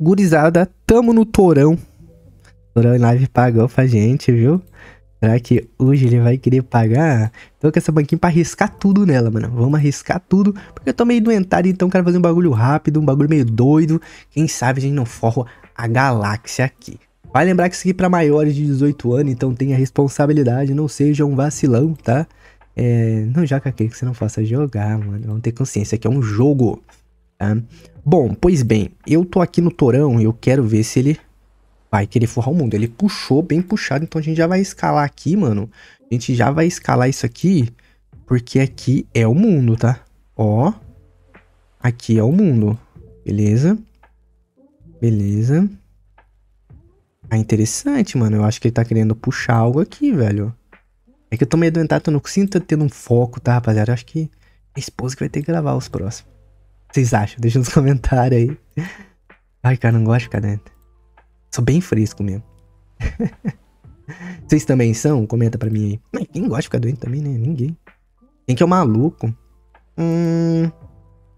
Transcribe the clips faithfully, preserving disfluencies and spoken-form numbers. Gurizada, tamo no Torão. Torão Live pagou pra gente, viu? Será que hoje ele vai querer pagar? Tô com essa banquinha pra arriscar tudo nela, mano. Vamos arriscar tudo, porque eu tô meio doentado, então quero fazer um bagulho rápido, um bagulho meio doido. Quem sabe a gente não forra a galáxia aqui. Vai lembrar que isso aqui é pra maiores de dezoito anos, então tenha responsabilidade, não seja um vacilão, tá? É, não joga aquele que você não faça jogar, mano. Vamos ter consciência que é um jogo, tá? Bom, pois bem, eu tô aqui no Torão e eu quero ver se ele vai querer forrar o mundo. Ele puxou, bem puxado, então a gente já vai escalar aqui, mano. A gente já vai escalar isso aqui, porque aqui é o mundo, tá? Ó, aqui é o mundo. Beleza? Beleza. Ah, interessante, mano. Eu acho que ele tá querendo puxar algo aqui, velho. É que eu tô meio doentado, tô no sinto tendo um foco, tá, rapaziada? Eu acho que a esposa que vai ter que gravar os próximos. Vocês acham? Deixa nos comentários aí. Ai, cara, não gosto de ficar dentro. Sou bem fresco mesmo. Vocês também são? Comenta pra mim aí. Mas quem gosta de ficar doente também, né? Ninguém. Quem que é o maluco? Hum...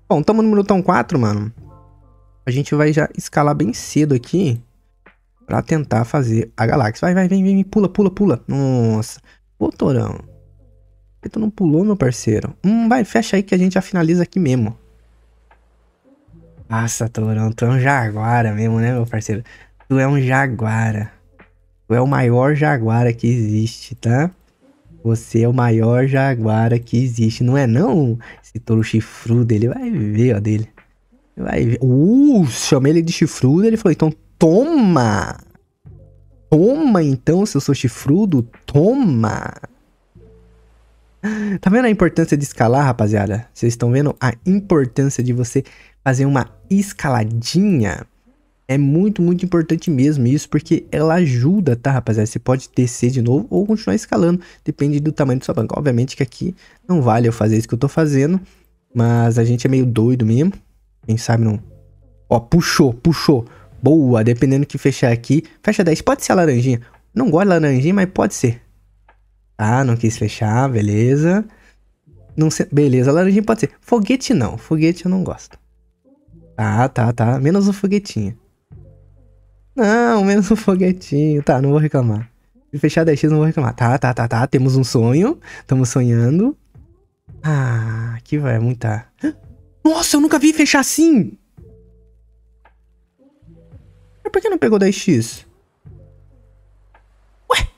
Bom, tamo no minutão quatro, mano. A gente vai já escalar bem cedo aqui pra tentar fazer a galáxia. Vai, vai, vem, vem, pula, pula, pula. Nossa. Ô, Torão. Por que tu não pulou, meu parceiro? Hum, vai, fecha aí que a gente já finaliza aqui mesmo. Nossa, Torão, tu é um jaguara mesmo, né, meu parceiro? Tu é um jaguara. Tu é o maior jaguara que existe, tá? Você é o maior jaguara que existe, não é não? Esse touro chifrudo, ele vai ver, ó, dele. Vai ver. Uh, chamei ele de chifrudo, ele falou, então toma! Toma, então, se eu sou chifrudo, toma! Tá vendo a importância de escalar, rapaziada? Vocês estão vendo a importância de você fazer uma escaladinha? É muito, muito importante mesmo isso, porque ela ajuda, tá, rapaziada? Você pode descer de novo ou continuar escalando, depende do tamanho da sua banca. Obviamente que aqui não vale eu fazer isso que eu tô fazendo, mas a gente é meio doido mesmo. Quem sabe não... Ó, puxou, puxou. Boa, dependendo do que fechar aqui. Fecha dez, pode ser a laranjinha. Não gosto de laranjinha, mas pode ser. Ah, não quis fechar, beleza. Não se... Beleza, a laranjinha pode ser. Foguete não, foguete eu não gosto. Tá, tá, tá. Menos o foguetinho. Não, menos o foguetinho. Tá, não vou reclamar. Se fechar dez vezes, não vou reclamar. Tá, tá, tá, tá. Temos um sonho. Estamos sonhando. Ah, aqui vai muita. Nossa, eu nunca vi fechar assim. Mas por que não pegou dez vezes? Ué?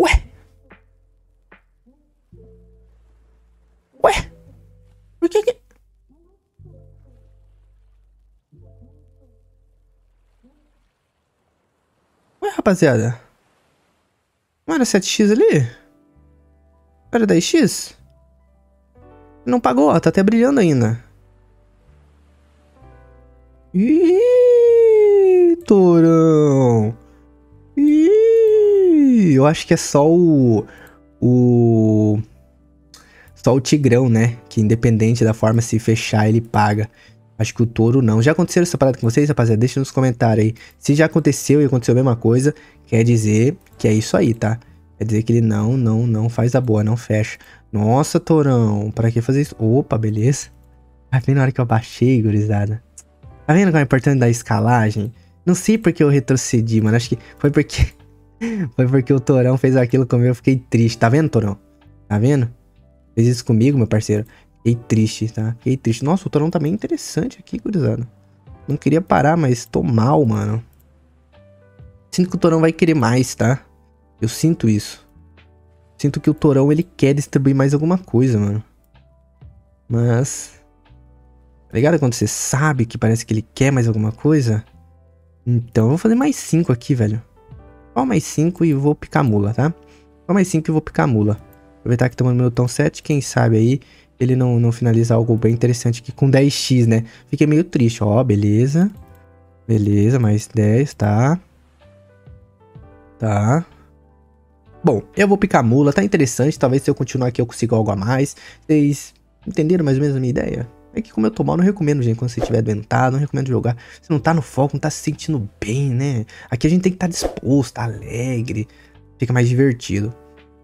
Ué? Ué? Por que que... Ué, rapaziada? Não era sete vezes ali? Era dez vezes? Não pagou, ó. Tá até brilhando ainda. Ih, Torão. Ih, eu acho que é só o... O... Só o tigrão, né? Que independente da forma se fechar, ele paga. Acho que o touro não. Já aconteceu essa parada com vocês, rapaziada? Deixa nos comentários aí. Se já aconteceu e aconteceu a mesma coisa, quer dizer que é isso aí, tá? Quer dizer que ele não, não, não faz a boa, não fecha. Nossa, Torão, pra que fazer isso? Opa, beleza. Tá vendo a hora que eu abaixei, gurizada? Tá vendo como é importante da escalagem? Não sei porque eu retrocedi, mano. Acho que foi porque... foi porque o Torão fez aquilo comigo, eu fiquei triste. Tá vendo, Torão? Tá vendo? Fez isso comigo, meu parceiro. Fiquei triste, tá? Fiquei triste. Nossa, o Torão tá meio interessante aqui, gurizada. Não queria parar, mas tô mal, mano. Sinto que o Torão vai querer mais, tá? Eu sinto isso. Sinto que o Torão, ele quer distribuir mais alguma coisa, mano. Mas... Tá ligado quando você sabe que parece que ele quer mais alguma coisa? Então eu vou fazer mais cinco aqui, velho. Só mais cinco e vou picar a mula, tá? Só mais cinco e vou picar a mula. Aproveitar que estamos no minutão sete, quem sabe aí ele não, não finaliza algo bem interessante aqui com dez vezes, né? Fiquei meio triste, ó, beleza. Beleza, mais dez, tá? Tá... Bom, eu vou picar mula, tá interessante, talvez se eu continuar aqui eu consiga algo a mais. Vocês entenderam mais ou menos a minha ideia? É que como eu tô mal, não recomendo, gente, quando você estiver doentado, não recomendo jogar. Você não tá no foco, não tá se sentindo bem, né? Aqui a gente tem que estar disposto, alegre, fica mais divertido.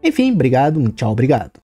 Enfim, obrigado, tchau, obrigado.